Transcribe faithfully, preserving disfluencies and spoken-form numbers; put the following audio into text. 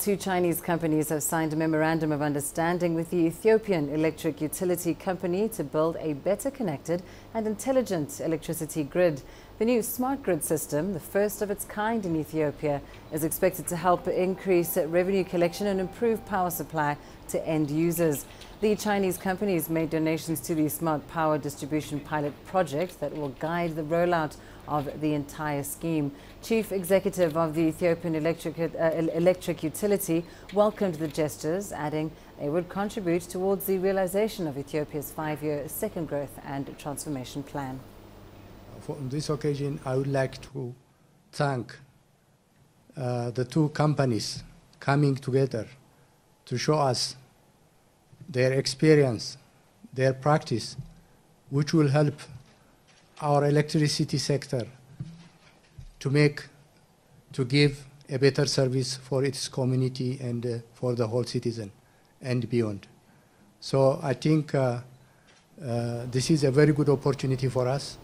Two Chinese companies have signed a memorandum of understanding with the Ethiopian Electric Utility Company to build a better connected and intelligent electricity grid. The new smart grid system, the first of its kind in Ethiopia, is expected to help increase revenue collection and improve power supply to end users. The Chinese companies made donations to the Smart Power Distribution Pilot Project that will guide the rollout of the entire scheme. Chief Executive of the Ethiopian Electric, uh, Electric Utility welcomed the gestures, adding they would contribute towards the realization of Ethiopia's five-year second growth and transformation plan. For this occasion, I would like to thank uh, the two companies coming together to show us their experience, their practice, which will help our electricity sector to make, to give a better service for its community and uh, for the whole citizen and beyond. So I think uh, uh, this is a very good opportunity for us.